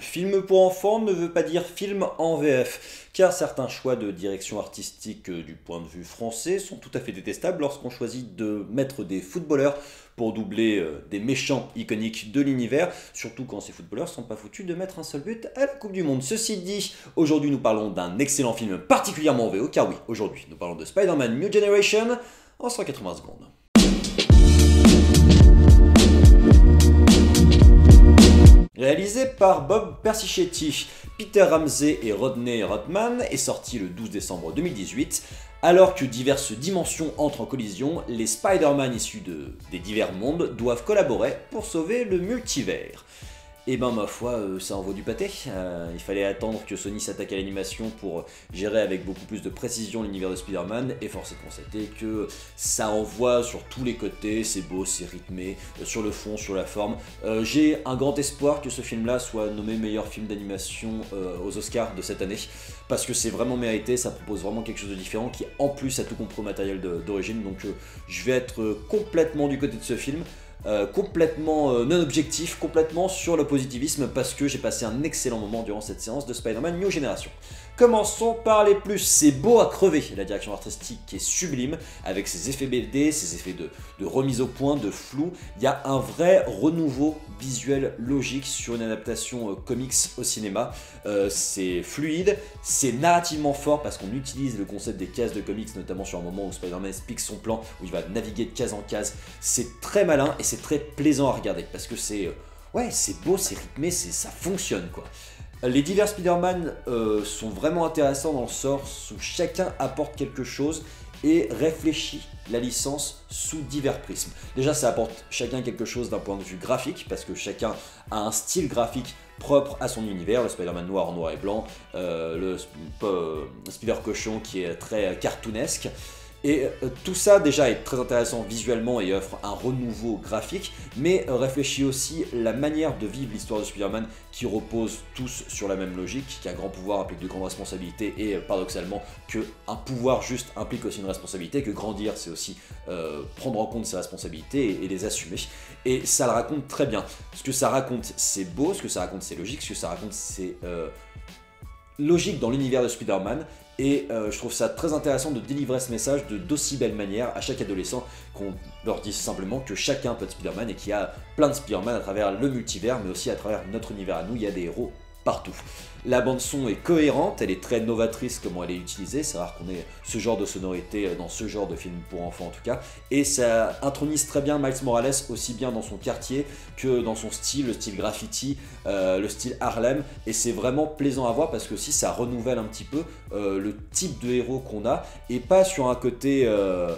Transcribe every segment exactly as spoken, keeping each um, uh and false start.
Film pour enfants ne veut pas dire film en V F, car certains choix de direction artistique du point de vue français sont tout à fait détestables lorsqu'on choisit de mettre des footballeurs pour doubler des méchants iconiques de l'univers, surtout quand ces footballeurs sont pas foutus de mettre un seul but à la Coupe du Monde. Ceci dit, aujourd'hui nous parlons d'un excellent film particulièrement en V O, car oui, aujourd'hui nous parlons de Spider-Man New Generation en cent quatre-vingts secondes. Réalisé par Bob Persichetti, Peter Ramsey et Rodney Rothman, est sorti le douze décembre deux mille dix-huit. Alors que diverses dimensions entrent en collision, les Spider-Man issus de, des divers mondes doivent collaborer pour sauver le multivers. Et ben ma foi, euh, ça en vaut du pâté. Euh, il fallait attendre que Sony s'attaque à l'animation pour gérer avec beaucoup plus de précision l'univers de Spider-Man, et force est de constater que ça envoie sur tous les côtés, c'est beau, c'est rythmé, euh, sur le fond, sur la forme. Euh, J'ai un grand espoir que ce film-là soit nommé meilleur film d'animation euh, aux Oscars de cette année, parce que c'est vraiment mérité, ça propose vraiment quelque chose de différent, qui en plus a tout compris au matériel d'origine, donc euh, je vais être euh, complètement du côté de ce film. Euh, complètement euh, non objectif, complètement sur le positivisme, parce que j'ai passé un excellent moment durant cette séance de Spider-Man New Generation. Commençons par les plus, c'est beau à crever, la direction artistique est sublime, avec ses effets B D, ses effets de, de remise au point, de flou, il y a un vrai renouveau visuel logique sur une adaptation euh, comics au cinéma, euh, c'est fluide, c'est narrativement fort parce qu'on utilise le concept des cases de comics, notamment sur un moment où Spider-Man explique son plan, où il va naviguer de case en case, c'est très malin et c'est très plaisant à regarder, parce que c'est euh, ouais, c'est beau, c'est rythmé, ça fonctionne quoi. Les divers Spider-Man euh, sont vraiment intéressants dans le sens où chacun apporte quelque chose et réfléchit la licence sous divers prismes. Déjà ça apporte chacun quelque chose d'un point de vue graphique, parce que chacun a un style graphique propre à son univers, le Spider-Man noir en noir et blanc, euh, le euh, Spider-Cochon qui est très cartoonesque. Et tout ça déjà est très intéressant visuellement et offre un renouveau graphique, mais réfléchit aussi la manière de vivre l'histoire de Spider-Man qui repose tous sur la même logique, qu'un grand pouvoir implique de grandes responsabilités et paradoxalement qu'un pouvoir juste implique aussi une responsabilité, que grandir c'est aussi euh, prendre en compte ses responsabilités et, et les assumer. Et ça le raconte très bien. Ce que ça raconte c'est beau, ce que ça raconte c'est logique, ce que ça raconte c'est euh, logique dans l'univers de Spider-Man. Et euh, je trouve ça très intéressant de délivrer ce message de d'aussi belle manière à chaque adolescent, qu'on leur dise simplement que chacun peut être Spider-Man et qu'il y a plein de Spider-Man à travers le multivers, mais aussi à travers notre univers à nous, il y a des héros partout. La bande-son est cohérente, elle est très novatrice comment elle est utilisée, c'est rare qu'on ait ce genre de sonorité dans ce genre de film pour enfants en tout cas, et ça intronise très bien Miles Morales aussi bien dans son quartier que dans son style, le style graffiti, euh, le style Harlem, et c'est vraiment plaisant à voir parce que aussi ça renouvelle un petit peu euh, le type de héros qu'on a, et pas sur un côté... Euh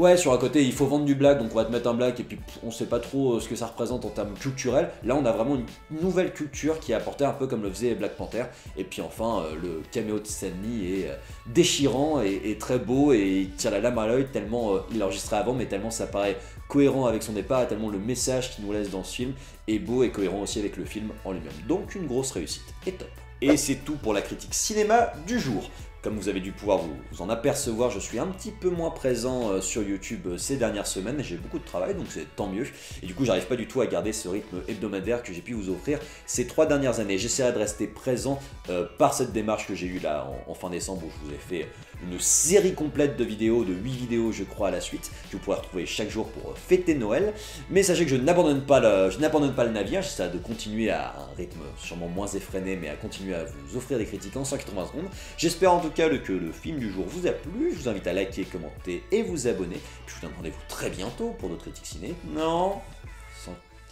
Ouais, sur un côté, il faut vendre du black, donc on va te mettre un black, et puis on sait pas trop ce que ça représente en termes culturels. Là, on a vraiment une nouvelle culture qui est apportée un peu comme le faisait Black Panther. Et puis enfin, le caméo de Stan Lee est déchirant et, et très beau, et il tire la lame à l'œil tellement euh, il enregistrait avant, mais tellement ça paraît cohérent avec son départ, tellement le message qu'il nous laisse dans ce film est beau et cohérent aussi avec le film en lui-même. Donc une grosse réussite, et top. Et c'est tout pour la critique cinéma du jour. Comme vous avez dû pouvoir vous en apercevoir, je suis un petit peu moins présent sur YouTube ces dernières semaines, j'ai beaucoup de travail donc c'est tant mieux, et du coup j'arrive pas du tout à garder ce rythme hebdomadaire que j'ai pu vous offrir ces trois dernières années. J'essaierai de rester présent euh, par cette démarche que j'ai eue là en, en fin décembre, où je vous ai fait une série complète de vidéos, de huit vidéos je crois à la suite, que vous pourrez retrouver chaque jour pour euh, fêter Noël, mais sachez que je n'abandonne pas le, je n'abandonne pas le navire, j'essaie de continuer à un rythme sûrement moins effréné, mais à continuer à vous offrir des critiques en cent quatre-vingts secondes. J'espère en tout En tout cas que le film du jour vous a plu, je vous invite à liker, commenter et vous abonner. Puis je vous donne rendez-vous très bientôt pour d'autres critiques ciné. Non,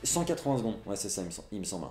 cent quatre-vingts secondes, ouais c'est ça il me semble.